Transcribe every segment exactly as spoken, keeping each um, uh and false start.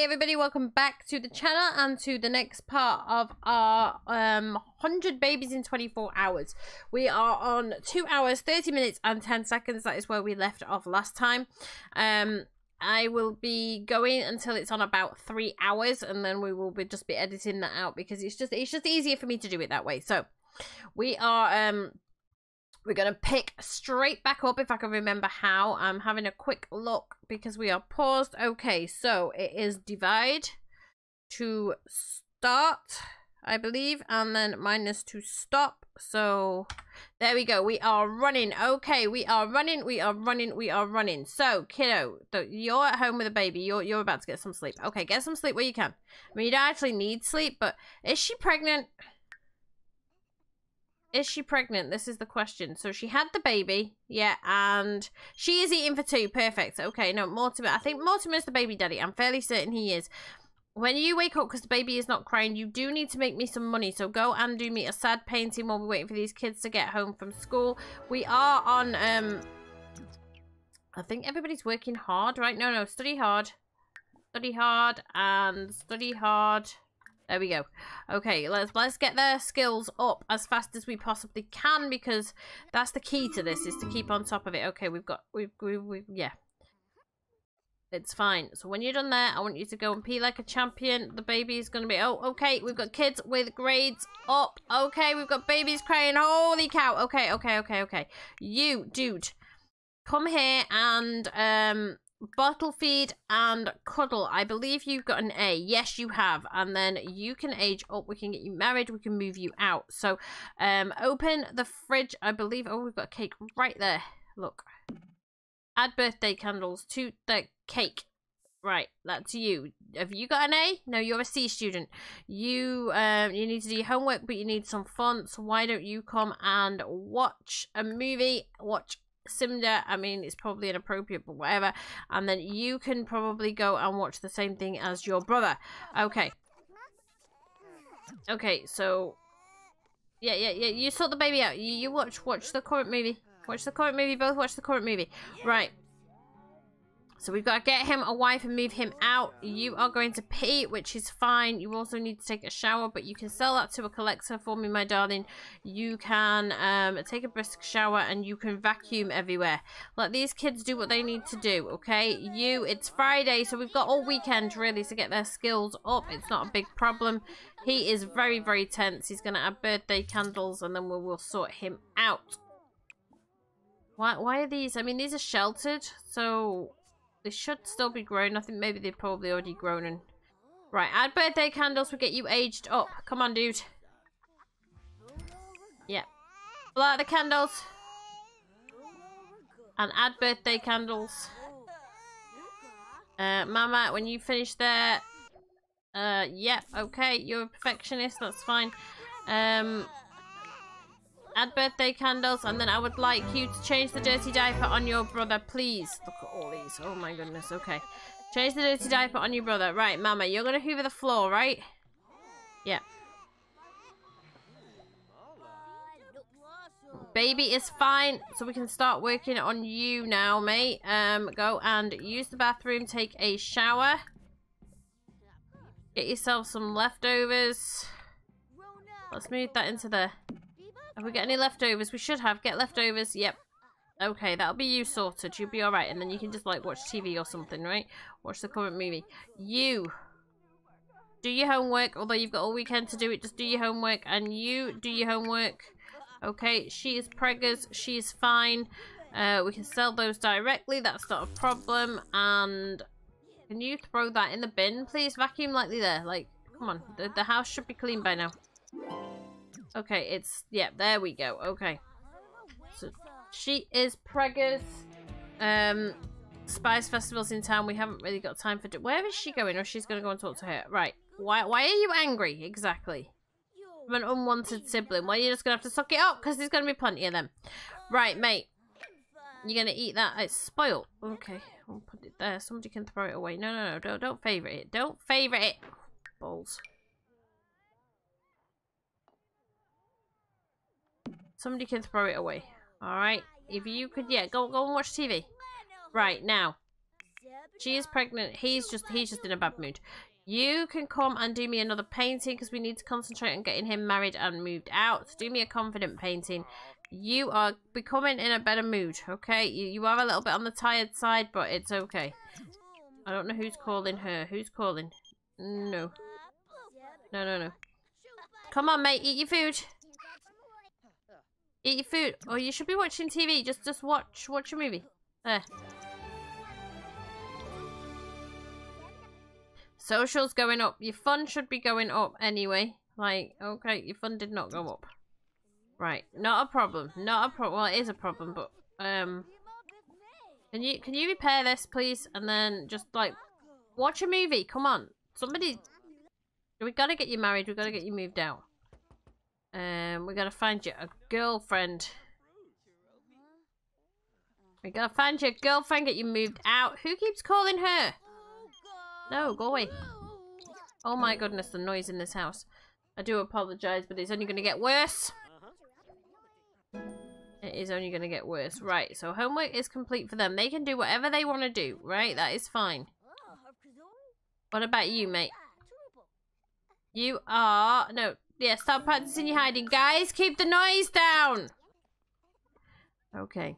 Hey everybody, welcome back to the channel and to the next part of our um, one hundred babies in twenty-four hours. We are on two hours, thirty minutes and ten seconds. That is where we left off last time. Um, I will be going until it's on about three hours and then we will be just be editing that out because it's just, it's just easier for me to do it that way. So we are... Um, We're going to pick straight back up if I can remember how. I'm having a quick look because we are paused. Okay, so it is divide to start, I believe, and then minus to stop. So there we go. We are running. Okay, we are running. We are running. We are running. So, kiddo, you're at home with a baby. You're, you're about to get some sleep. Okay, get some sleep where you can. I mean, you don't actually need sleep, but is she pregnant? Is she pregnant? This is the question. So she had the baby, yeah, and she is eating for two. Perfect. Okay, no, Mortimer. I think Mortimer's the baby daddy. I'm fairly certain he is. When you wake up, because the baby is not crying, you do need to make me some money. So go and do me a sad painting while we're waiting for these kids to get home from school. We are on, um, I think everybody's working hard, right? No, no, study hard. Study hard and study hard. There we go. Okay, let's let's get their skills up as fast as we possibly can because that's the key to this, is to keep on top of it. Okay, we've got we've we we yeah. It's fine. So when you're done there, I want you to go and pee like a champion. The baby is gonna be oh okay. We've got kids with grades up. Okay, we've got babies crying. Holy cow. Okay, okay, okay, okay. You dude, come here and um. bottle feed and cuddle. I believe you've got an A. Yes, you have. And then you can age up. We can get you married. We can move you out. So, um, open the fridge. I believe. Oh, we've got a cake right there. Look. Add birthday candles to the cake. Right, that's you. Have you got an A? No, you're a C student. You um, you need to do your homework, but you need some fun. So why don't you come and watch a movie? Watch Simda, I mean, it's probably inappropriate, but whatever. And then you can probably go and watch the same thing as your brother. Okay. Okay, so... Yeah, yeah, yeah, you sort the baby out. You, you watch, watch the current movie. Watch the current movie, both watch the current movie. Right. So we've got to get him a wife and move him out. You are going to pee, which is fine. You also need to take a shower, but you can sell that to a collector for me, my darling. You can um, take a brisk shower and you can vacuum everywhere. Let these kids do what they need to do, okay? You, it's Friday, so we've got all weekend, really, to get their skills up. It's not a big problem. He is very, very tense. He's going to add birthday candles and then we'll, we'll sort him out. Why, why are these? I mean, these are sheltered, so... They should still be grown. I think maybe they've probably already grown. And right, add birthday candles will get you aged up. Come on, dude. Yeah. Blow out the candles. And add birthday candles. Uh, Mama, when you finish there... Uh, yeah, okay. You're a perfectionist. That's fine. Um... Add birthday candles, and then I would like you to change the dirty diaper on your brother, please. Look at all these. Oh my goodness. Okay, change the dirty diaper on your brother. Right, Mama, you're gonna hoover the floor, right? Yeah. Baby is fine, so we can start working on you now, mate. Um, go and use the bathroom, take a shower, get yourself some leftovers. Let's move that into the. Have we got any leftovers? We should have. Get leftovers. Yep. Okay, that'll be you sorted. You'll be alright. And then you can just, like, watch T V or something, right? Watch the current movie. You. Do your homework. Although you've got all weekend to do it, just do your homework. And you do your homework. Okay, she is preggers. She is fine. Uh, we can sell those directly. That's not a problem. And can you throw that in the bin, please? Vacuum lightly there. Like, come on. The, the house should be clean by now. Okay, it's... Yeah, there we go. Okay. So, she is preggers. Um, Spice Festival's in town. We haven't really got time for... Do Where is she going? Or she's going to go and talk to her. Right. Why, why are you angry? Exactly. From an unwanted sibling. Well, you're just going to have to suck it up because there's going to be plenty of them. Right, mate. You're going to eat that. It's spoiled. Okay. I'll put it there. Somebody can throw it away. No, no, no. Don't, don't favourite it. Don't favourite it. Balls. Somebody can throw it away. Alright. If you could, yeah, go go and watch T V. Right, now. She is pregnant. He's just he's just in a bad mood. You can come and do me another painting because we need to concentrate on getting him married and moved out. So do me a confident painting. You are becoming in a better mood, okay? You, you are a little bit on the tired side, but it's okay. I don't know who's calling her. Who's calling? No. No, no, no. Come on, mate. Eat your food. Eat your food. Or oh, you should be watching T V. Just just watch. Watch a movie. There. Social's going up. Your fun should be going up anyway. Like, okay, your fun did not go up. Right, not a problem. Not a problem. Well, it is a problem, but um, can you can you repair this, please? And then just like watch a movie. Come on, somebody. We gotta get you married. We gotta get you moved out. Um, we gotta find you a girlfriend. We gotta find you a girlfriend. Get you moved out. Who keeps calling her? No, go away. Oh my goodness, the noise in this house. I do apologize, but it's only going to get worse. It is only going to get worse. Right, so homework is complete for them. They can do whatever they want to do, right? That is fine. What about you, mate? You are... No, yeah, stop practicing your hiding. Guys, keep the noise down! Okay.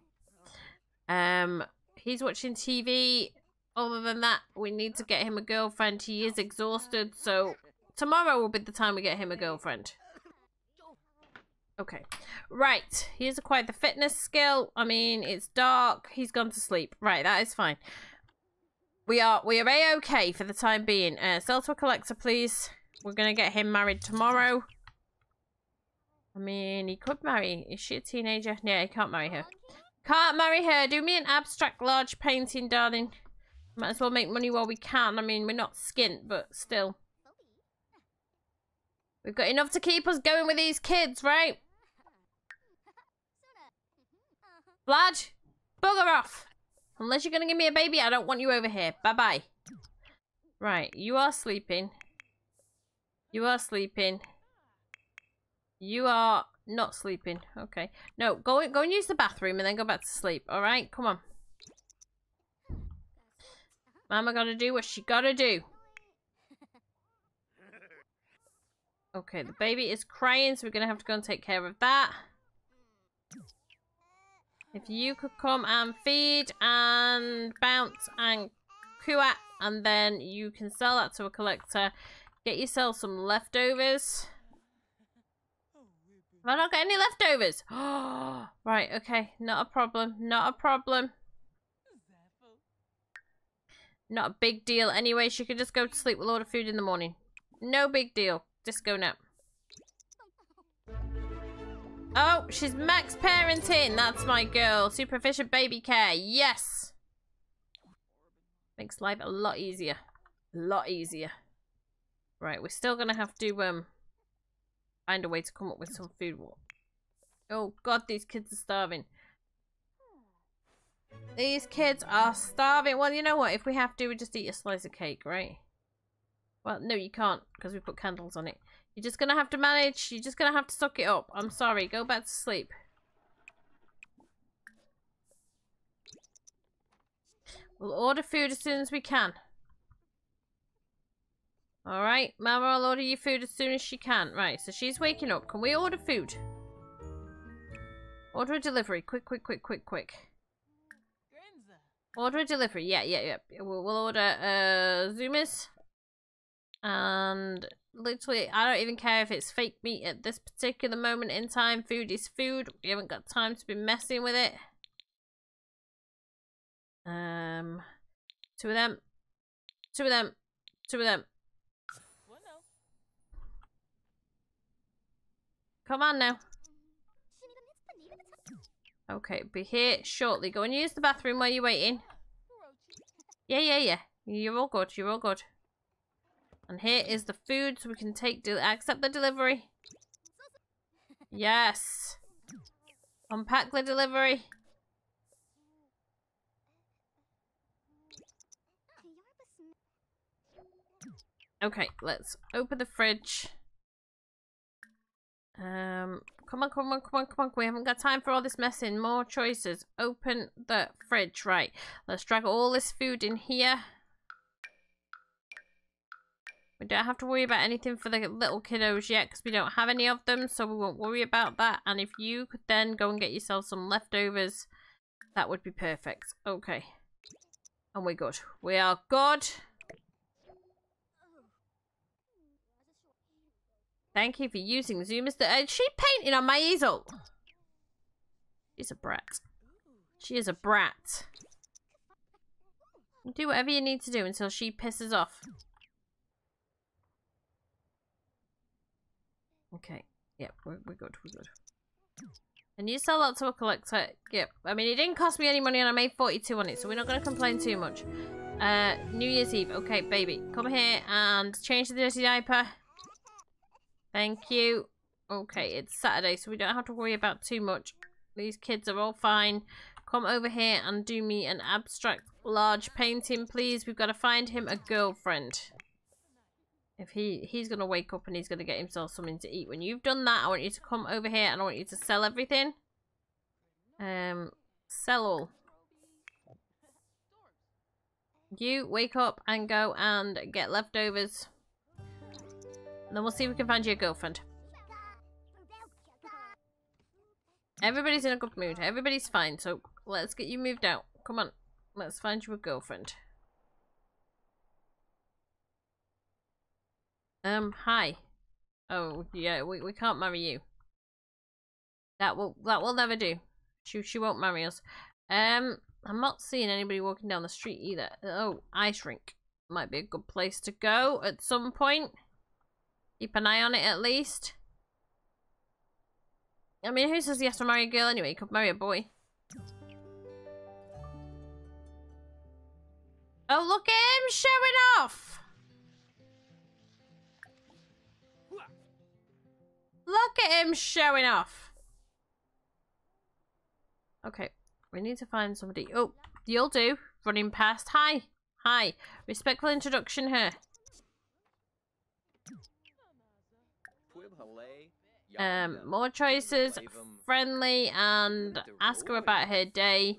Um, he's watching T V... Other than that, we need to get him a girlfriend. He is exhausted, so tomorrow will be the time we get him a girlfriend. Okay. Right. He has acquired the fitness skill. I mean, it's dark. He's gone to sleep. Right, that is fine. We are we are A-okay for the time being. Uh, sell to a collector, please. We're going to get him married tomorrow. I mean, he could marry. Is she a teenager? Yeah, he can't marry her. Can't marry her. Do me an abstract large painting, darling. Might as well make money while we can. I mean, we're not skint, but still. We've got enough to keep us going with these kids, right? Vlad, bugger off. Unless you're going to give me a baby, I don't want you over here. Bye-bye. Right, you are sleeping. You are sleeping. You are not sleeping. Okay. No, go, go and use the bathroom and then go back to sleep, all right? Come on. Mama gotta do what she gotta do. Okay, the baby is crying, so we're gonna have to go and take care of that. If you could come and feed and bounce and coo at, and then you can sell that to a collector. Get yourself some leftovers. Have I not got any leftovers? Oh, right, okay, not a problem, not a problem. Not a big deal. Anyway, she could just go to sleep with a lot of food in the morning. No big deal. Just go nap. Oh, she's max parenting. That's my girl. Super efficient baby care. Yes. Makes life a lot easier. A lot easier. Right, we're still going to have to um find a way to come up with some food. Oh, God, these kids are starving. These kids are starving. Well, you know what? If we have to, we just eat a slice of cake, right? Well, no, you can't because we put candles on it. You're just going to have to manage. You're just going to have to suck it up. I'm sorry. Go back to sleep. We'll order food as soon as we can. All right. Mama, I'll order you food as soon as she can. Right, so she's waking up. Can we order food? Order a delivery. Quick, quick, quick, quick, quick. Order a delivery. Yeah, yeah, yeah. We'll, we'll order uh, Zoomies. And literally, I don't even care if it's fake meat at this particular moment in time. Food is food. We haven't got time to be messing with it. Um, Two of them. Two of them. Two of them. Well, no. Come on now. Okay, be here shortly. Go and use the bathroom while you're waiting. Yeah, yeah, yeah. You're all good. You're all good. And here is the food, so we can take del- accept the delivery. Yes. Unpack the delivery. Okay, let's open the fridge. Um, come on, come on, come on, come on. We haven't got time for all this messing. More choices. Open the fridge. Right. Let's drag all this food in here. We don't have to worry about anything for the little kiddos yet because we don't have any of them. So we won't worry about that. And if you could then go and get yourself some leftovers, that would be perfect. Okay. And we're good. We are good. Thank you for using Zoom. Is she painting on my easel? She's a brat. She is a brat. Do whatever you need to do until she pisses off. Okay. Yep, we're, we're good. We're good. And you sell that to a collector. Yep. I mean, it didn't cost me any money and I made forty-two on it, so we're not going to complain too much. Uh, New Year's Eve. Okay, baby. Come here and change the dirty diaper. Thank you. Okay, it's Saturday, so we don't have to worry about too much. These kids are all fine. Come over here and do me an abstract large painting, please. We've got to find him a girlfriend. If he, he's going to wake up and he's going to get himself something to eat. When you've done that, I want you to come over here and I want you to sell everything. Um, sell all. You wake up and go and get leftovers. Then we'll see if we can find you a girlfriend. Everybody's in a good mood. Everybody's fine. So let's get you moved out. Come on. Let's find you a girlfriend. Um, hi. Oh, yeah, we, we can't marry you. That will that will never do. She, she won't marry us. Um, I'm not seeing anybody walking down the street either. Oh, ice rink. Might be a good place to go at some point. Keep an eye on it, at least. I mean, who says he has to marry a girl anyway? He could marry a boy. Oh, look at him showing off! Look at him showing off! Okay, we need to find somebody. Oh, you'll do. Running past. Hi. Hi. Respectful introduction here. Um, more choices, friendly, and ask her about her day.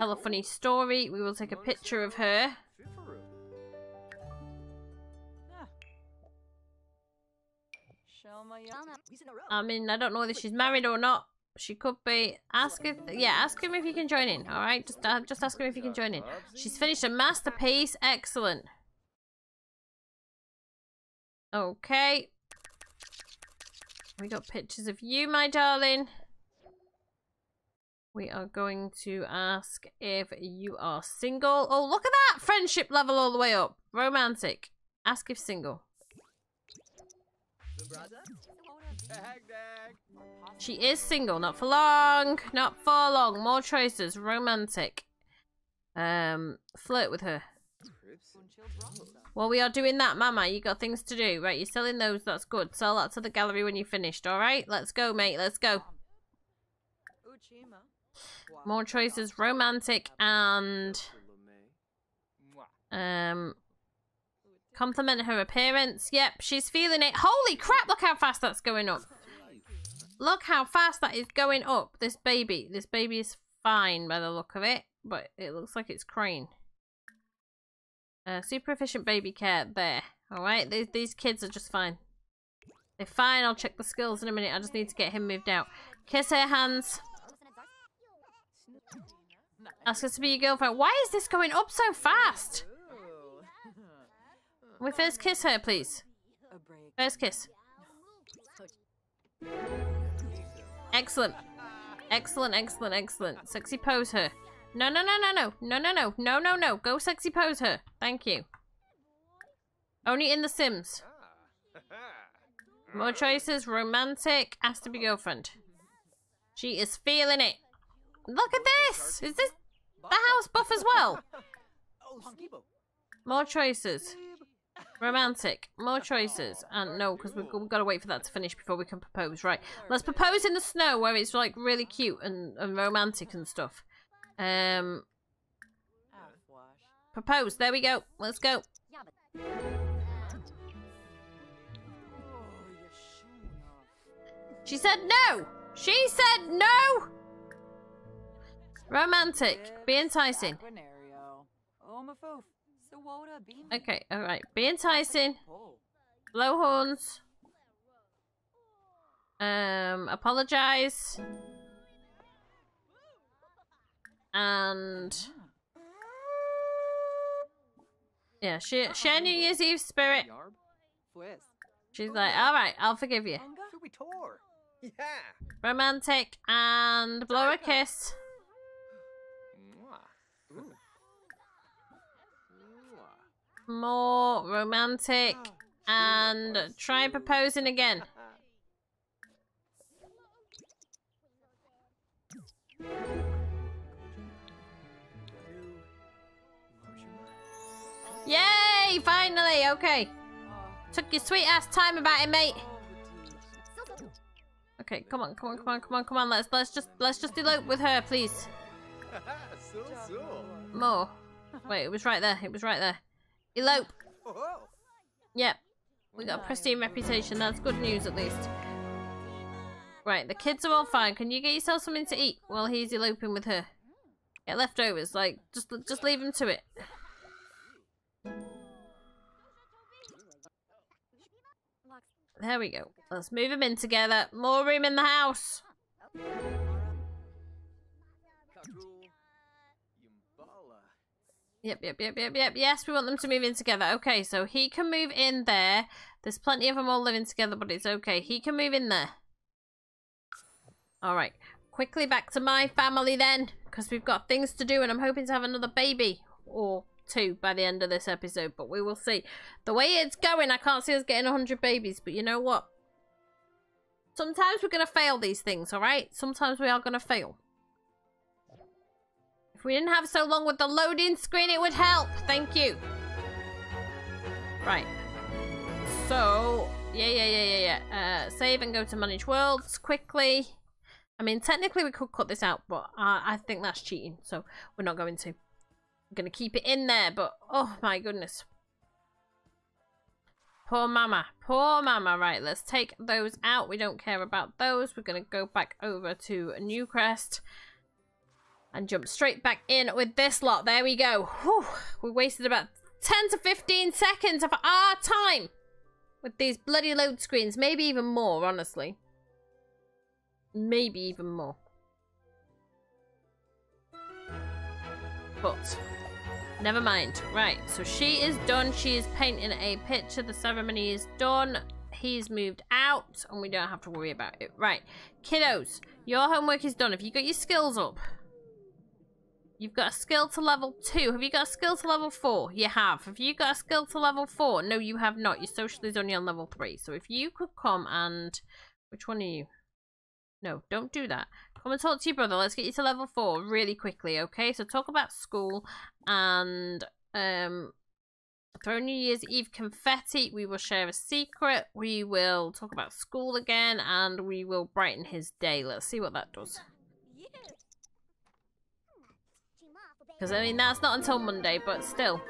Tell a funny story. We will take a picture of her. I mean, I don't know whether she's married or not. She could be. Ask if, yeah, ask him if you can join in. All right, just uh, just ask him if you can join in. She's finished a masterpiece. Excellent. Okay. We got pictures of you, my darling. We are going to ask if you are single. Oh, look at that! Friendship level all the way up. Romantic. Ask if single. She is single. Not for long. Not for long. More choices. Romantic. Um, flirt with her. Well, we are doing that, Mama. You got things to do. Right, you're selling those. That's good. Sell that to the gallery when you're finished, all right? Let's go, mate. Let's go. More choices. Romantic and... Um... compliment her appearance. Yep, she's feeling it. Holy crap, look how fast that's going up. Look how fast that is going up. This baby. This baby is fine by the look of it, but it looks like it's Crane. Uh, super efficient baby care there. Alright, these, these kids are just fine. They're fine. I'll check the skills in a minute. I just need to get him moved out. Kiss her hands. Ask us to be your girlfriend. Why is this going up so fast? Can we first kiss her, please? First kiss. Excellent. Excellent, excellent, excellent. Sexy pose her. No, no, no, no, no. No, no, no. No, no, no. Go sexy pose her. Thank you. Only in The Sims. More choices. Romantic. Asked to be girlfriend. She is feeling it. Look at this. Is this the house buff as well? More choices. Romantic. More choices. And no, because we've, we've got to wait for that to finish before we can propose. Right. Let's propose in the snow where it's like really cute and, and romantic and stuff. Um, propose. There we go. Let's go. She said no! She said no! Romantic. Be enticing. Okay, alright. Be enticing. Blow horns. Um, apologize. And... yeah, she, share New Year's Eve spirit. She's like, alright, I'll forgive you. Romantic and blow a kiss. More romantic and try proposing again. Yay! Finally! Okay. Took your sweet ass time about it, mate. Okay, come on, come on, come on, come on, come on. Let's let's just let's just elope with her, please. More. Wait, it was right there. It was right there. Elope. Yep. We got a pristine reputation. That's good news, at least. Right, the kids are all fine. Can you get yourself something to eat while he's eloping with her? Get leftovers. Like, just just leave him to it. There we go. Let's move them in together. More room in the house. Yep, yep, yep, yep, yep. Yes, we want them to move in together. Okay, so he can move in there. There's plenty of them all living together, but it's okay. He can move in there. All right. Quickly back to my family then, because we've got things to do, and I'm hoping to have another baby or two by the end of this episode, but we will see. The way it's going, I can't see us getting a hundred babies, but you know what? Sometimes we're going to fail these things, all right? Sometimes we are going to fail. If we didn't have so long with the loading screen, it would help. Thank you. Right. So, yeah, yeah, yeah, yeah, yeah. Uh, save and go to manage worlds quickly. I mean, technically we could cut this out, but I, I think that's cheating, so we're not going to. I'm going to keep it in there, but oh my goodness. Poor mama. Poor mama. Right, let's take those out. We don't care about those. We're going to go back over to Newcrest. And jump straight back in with this lot. There we go. Whew. We wasted about ten to fifteen seconds of our time with these bloody load screens. Maybe even more, honestly. Maybe even more. But, never mind. Right, so she is done. She is painting a picture. The ceremony is done. He's moved out. And we don't have to worry about it. Right, kiddos, your homework is done. Have you got your skills up? You've got a skill to level two. Have you got a skill to level four? You have. Have you got a skill to level four? No, you have not. Your social is only on level three. So if you could come and... which one are you? No, don't do that. Come and talk to your brother. Let's get you to level four really quickly, okay? So talk about school and... um, throw New Year's Eve confetti. We will share a secret. We will talk about school again. And we will brighten his day. Let's see what that does. Because, I mean, that's not until Monday, but still.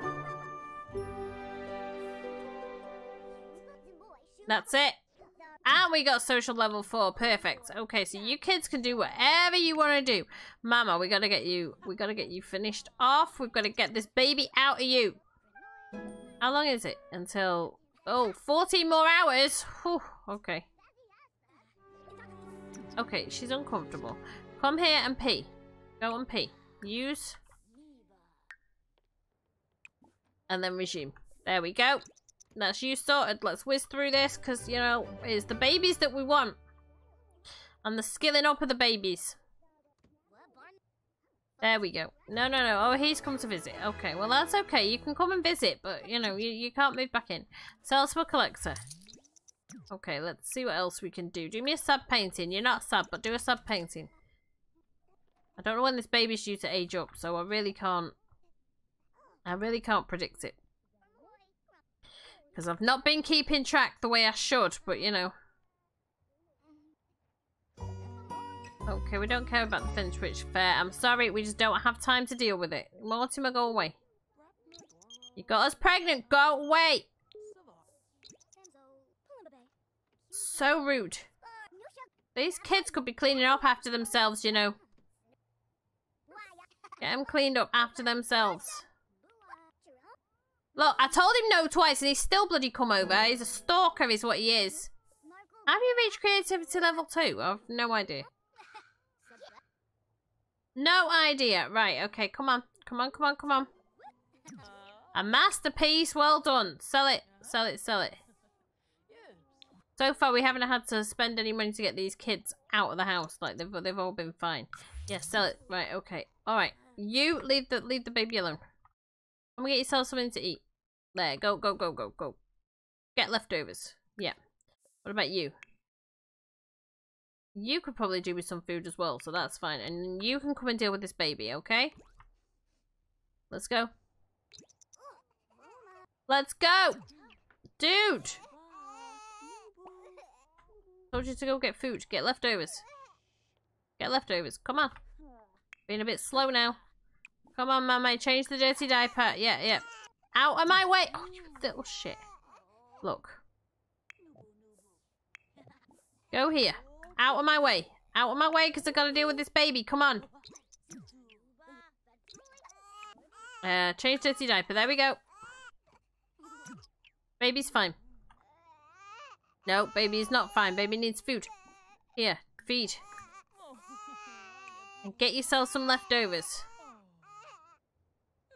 That's it. And we got social level four. Perfect. Okay, so you kids can do whatever you want to do. Mama, we got to get you, we got to get you finished off. We've got to get this baby out of you. How long is it? Until, oh, fourteen more hours. Whew, okay. Okay, she's uncomfortable. Come here and pee. Go and pee. Use... and then resume. There we go. That's you sorted. Let's whiz through this because, you know, it's the babies that we want. And the skilling up of the babies. There we go. No, no, no. Oh, he's come to visit. Okay, well, that's okay. You can come and visit, but, you know, you, you can't move back in. Sell to a collector. Okay, let's see what else we can do. Do me a sad painting. You're not sad, but do a sad painting. I don't know when this baby's due to age up, so I really can't. I really can't predict it. Because I've not been keeping track the way I should, but you know. Okay, we don't care about the Fintwitch Fair. I'm sorry, we just don't have time to deal with it. Mortimer, go away. You got us pregnant, go away! So rude. These kids could be cleaning up after themselves, you know. Get them cleaned up after themselves. Look, I told him no twice and he's still bloody come over. He's a stalker is what he is. Have you reached creativity level two? I've no idea. No idea. Right, okay, come on. Come on, come on, come on. A masterpiece, well done. Sell it, sell it, sell it. So far, we haven't had to spend any money to get these kids out of the house. Like, they've, they've all been fine. Yeah, sell it. Right, okay. All right. You leave the leave the baby alone. Come and get yourself something to eat. There, go, go, go, go, go. Get leftovers. Yeah. What about you? You could probably do with some food as well, so that's fine. And you can come and deal with this baby, okay? Let's go. Let's go! Dude! Told you to go get food. Get leftovers. Get leftovers. Come on. Being a bit slow now. Come on, mama. Change the dirty diaper. Yeah, yeah. Out of my way! Oh, you little shit. Look. Go here. Out of my way. Out of my way, because I've got to deal with this baby. Come on. Uh, change dirty diaper. There we go. Baby's fine. No, baby is not fine. Baby needs food. Here, feed. And get yourself some leftovers.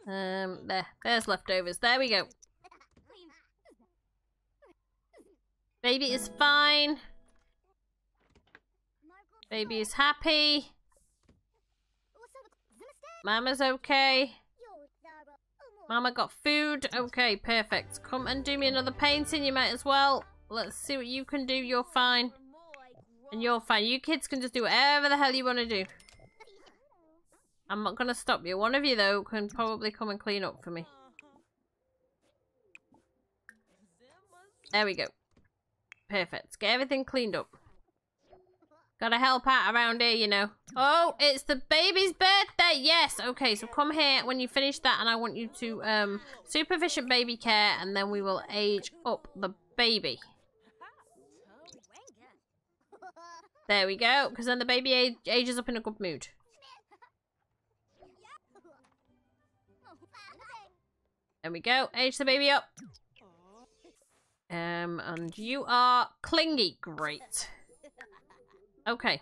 Um, there. There's leftovers. There we go. Baby is fine. Baby is happy. Mama's okay. Mama got food. Okay, perfect. Come and do me another painting. You might as well. Let's see what you can do. You're fine. And you're fine. You kids can just do whatever the hell you want to do. I'm not going to stop you. One of you, though, can probably come and clean up for me. There we go. Perfect. Get everything cleaned up. Gotta help out around here, you know. Oh, it's the baby's birthday. Yes. Okay, so come here when you finish that, and I want you to um, supervision baby care, and then we will age up the baby. There we go, because then the baby age, ages up in a good mood. There we go, age the baby up. Um, and you are clingy. Great. Okay.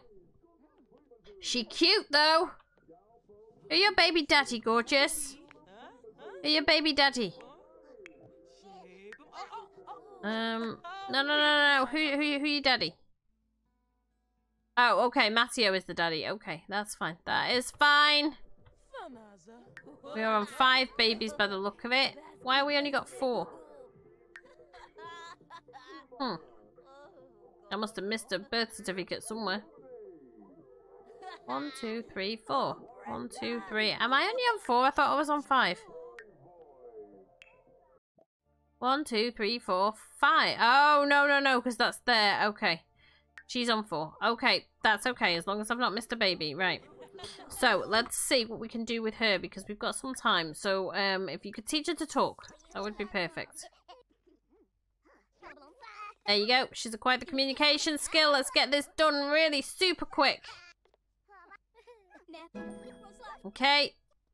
She cute, though. Are your baby daddy gorgeous? Are your baby daddy? Um, no, no, no, no. Who, who, who your daddy? Oh, okay. Matteo is the daddy. Okay, that's fine. That is fine. We are on five babies by the look of it. Why have we only got four? Hmm. I must have missed a birth certificate somewhere. One, two, three, four. One, two, three. Am I only on four? I thought I was on five. One, two, three, four, five. Oh, no, no, no, because that's there. Okay. She's on four. Okay, that's okay, as long as I've not missed a baby. Right. So, let's see what we can do with her, because we've got some time. So, um, if you could teach her to talk, that would be perfect. There you go. She's acquired the communication skill. Let's get this done really super quick. Okay.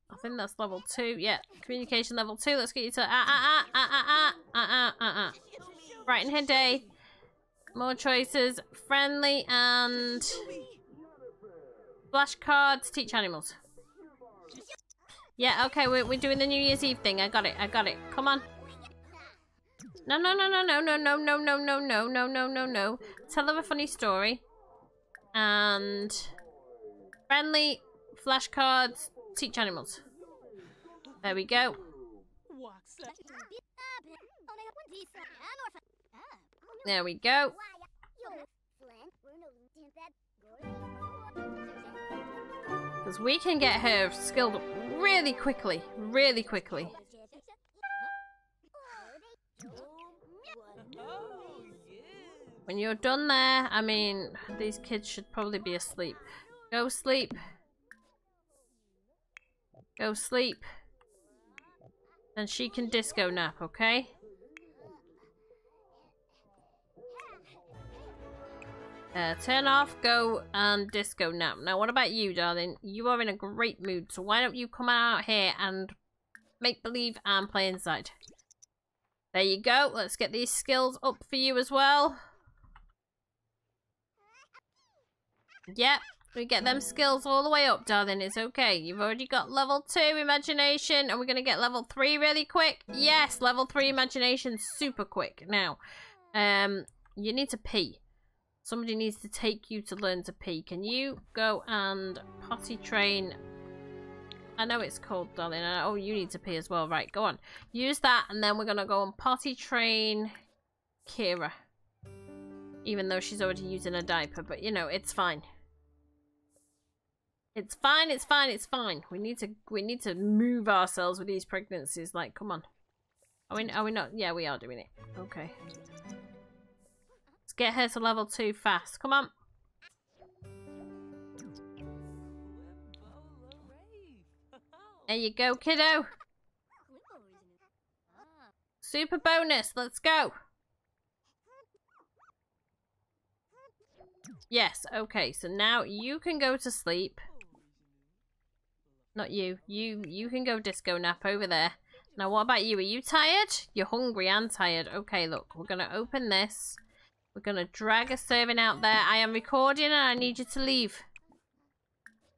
I think that's level two. Yeah. Communication level two. Let's get you to... Uh, uh, uh, uh, uh, uh, uh, uh. Brighten her day. More choices. Friendly and... flashcards. Teach animals. Yeah, okay. We're, we're doing the New Year's Eve thing. I got it. I got it. Come on. No, no, no, no, no, no, no, no, no, no, no, no, no, no, no. Tell her a funny story. And... friendly, flashcards, teach animals. There we go. There we go. Because we can get her skilled up really quickly. Really quickly. When you're done there, I mean, these kids should probably be asleep. Go sleep. Go sleep. And she can disco nap, okay? Uh, turn off, go, and um, disco now. Now, what about you, darling? You are in a great mood, so why don't you come out here and make believe and play inside? There you go. Let's get these skills up for you as well. Yep, we get them skills all the way up, darling. It's okay. You've already got level two imagination, and we're going to get level three really quick. Yes, level three imagination super quick. Now, um, you need to pee. Somebody needs to take you to learn to pee. Can you go and potty train? I know it's cold, darling. Oh, you need to pee as well. Right, go on. Use that, and then we're going to go and potty train Kira. Even though she's already using a diaper. But, you know, it's fine. It's fine, it's fine, it's fine. We need to we need to move ourselves with these pregnancies. Like, come on. Are we, are we not? Yeah, we are doing it. Okay. Let's get her to level two fast. Come on. There you go, kiddo. Super bonus. Let's go. Yes, okay, so now you can go to sleep. Not you. You you can go disco nap over there. Now, what about you? Are you tired? You're hungry and tired. Okay, look, we're going to open this. We're going to drag a serving out there. I am recording and I need you to leave.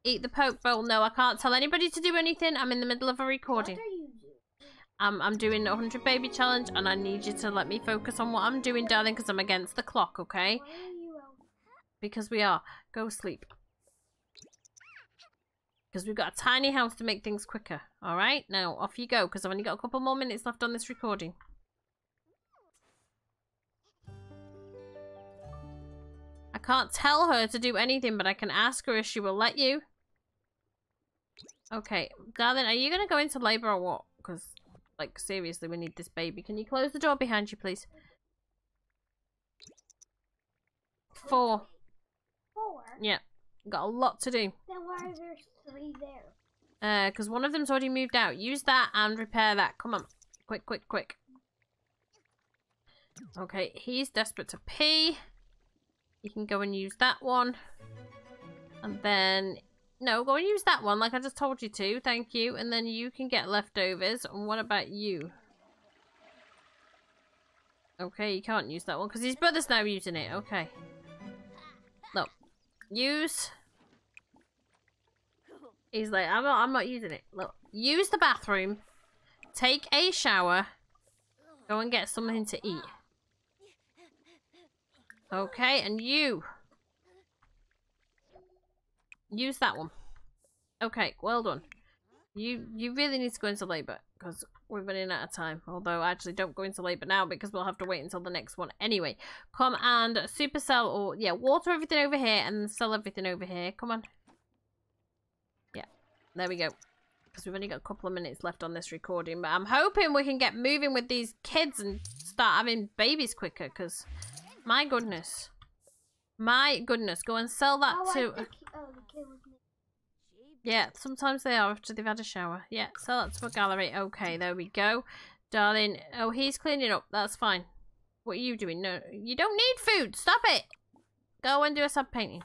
Eat the poke bowl. No, I can't tell anybody to do anything. I'm in the middle of a recording. What are you doing? I'm, I'm doing a hundred baby challenge and I need you to let me focus on what I'm doing, darling, because I'm against the clock, okay? Because we are. Go sleep. Because we've got a tiny house to make things quicker. Alright, now off you go. Because I've only got a couple more minutes left on this recording. I can't tell her to do anything, but I can ask her if she will let you. Okay. Darling, are you going to go into labour or what? Because, like, seriously, we need this baby. Can you close the door behind you, please? Four. Four? Yeah. Got a lot to do. Then why are there three there? Uh, because one of them's already moved out. Use that and repair that. Come on. Quick, quick, quick. Okay, he's desperate to pee. You can go and use that one. And then... No, go and use that one like I just told you to. Thank you. And then you can get leftovers. And what about you? Okay, you can't use that one because his brother's now using it. Okay. Look. Use. He's like, I'm not, I'm not using it. Look, use the bathroom. Take a shower. Go and get something to eat. Okay, and you. Use that one. Okay, well done. You you really need to go into labour because we're running out of time. Although, actually, don't go into labour now because we'll have to wait until the next one anyway. Come and supercell or, yeah, water everything over here and sell everything over here. Come on. Yeah, there we go. Because we've only got a couple of minutes left on this recording. But I'm hoping we can get moving with these kids and start having babies quicker because, my goodness. My goodness. Go and sell that oh, to... Think, oh, the kid was yeah, sometimes they are after they've had a shower. Yeah, so that's my gallery. Okay, there we go. Darling, oh, he's cleaning up. That's fine. What are you doing? No, you don't need food. Stop it. Go and do a sub painting.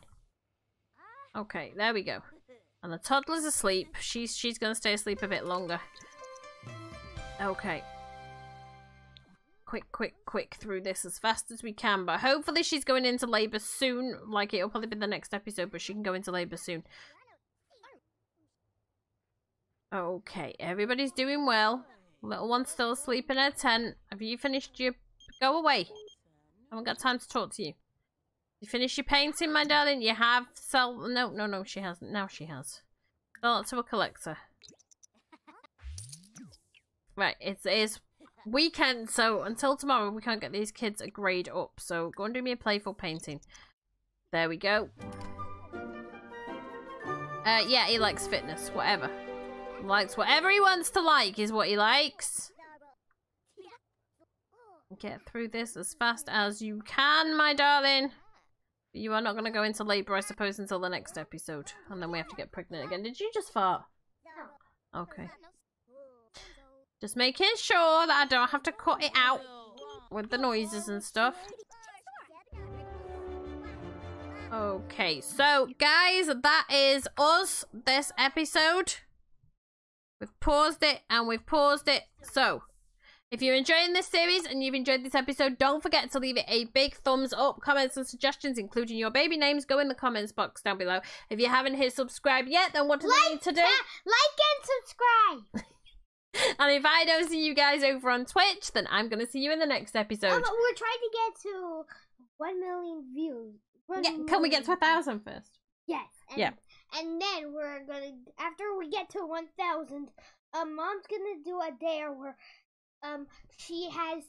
Okay, there we go. And the toddler's asleep. She's she's going to stay asleep a bit longer. Okay. Quick, quick, quick through this as fast as we can. But hopefully she's going into labour soon. Like, it'll probably be the next episode, but she can go into labour soon. Okay, everybody's doing well. Little one's still asleep in her tent. Have you finished your... Go away. I haven't got time to talk to you. You finished your painting, my darling? You have sell... No, no, no, she hasn't. Now she has. Sell it to a collector. Right, it is weekend, so until tomorrow we can't get these kids a grade up. So go and do me a playful painting. There we go. Uh, yeah, he likes fitness. Whatever. Likes whatever he wants to like is what he likes. Get through this as fast as you can, my darling. You are not going to go into labour, I suppose, until the next episode. And then we have to get pregnant again. Did you just fart? Okay. Just making sure that I don't have to cut it out with the noises and stuff. Okay, so guys, that is us this episode. We've paused it and we've paused it. So if you're enjoying this series and you've enjoyed this episode, don't forget to leave it a big thumbs up. Comments and suggestions, including your baby names, go in the comments box down below. If you haven't hit subscribe yet, then what do you need to do? Like and subscribe. And if I don't see you guys over on Twitch, then I'm going to see you in the next episode. Oh, but we're trying to get to one million views. One yeah, million. Can we get to one thousand first? Yes. And, yeah. And then we're going to, after we get to one thousand, uh, Mom's going to do a dare where... Um, she has.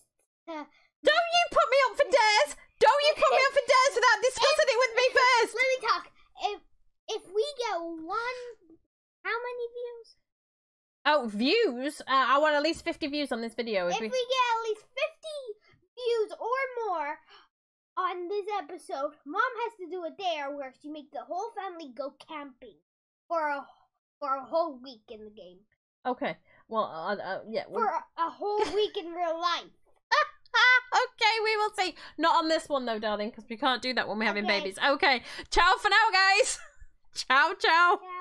Uh, Don't you put me up for dares! Don't you put if, me up for dares without discussing if, it with me first! Let me talk. If if we get one, how many views? Oh, views! Uh, I want at least fifty views on this video. If, if we... we get at least fifty views or more on this episode, Mom has to do a dare where she makes the whole family go camping for a for a whole week in the game. Okay. Well, uh, uh, yeah. For a, a whole week in real life. Okay, we will see. Not on this one, though, darling, because we can't do that when we're having okay. babies. Okay, ciao for now, guys. Ciao, ciao. Yeah.